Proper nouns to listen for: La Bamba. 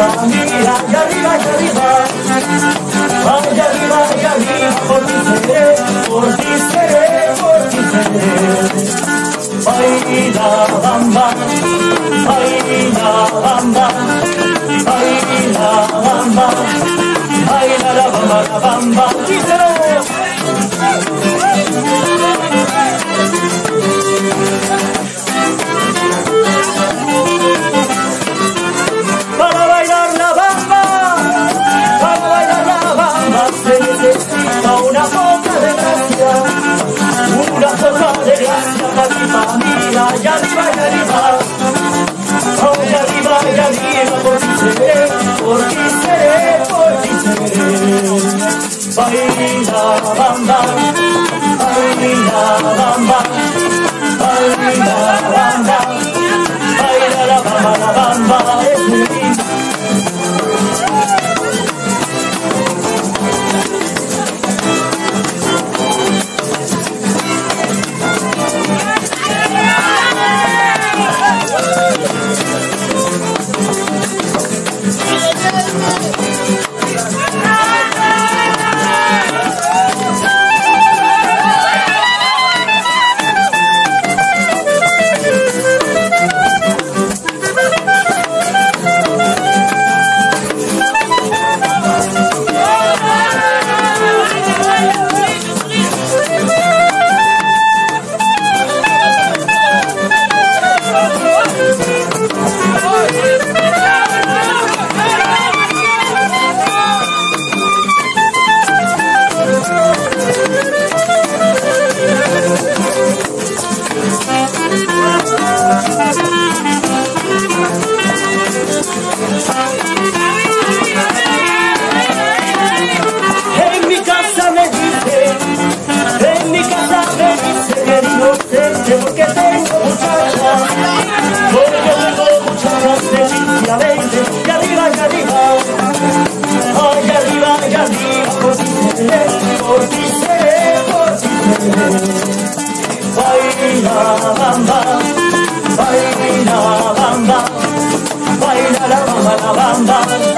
arriba, mira y arriba y arriba. Vaya arriba y arriba, por ti seré, por ti seré, por ti seré. Baila bamba, baila bamba, baila bamba, baila la bamba, La Bamba, baila la Bamba, la Bamba.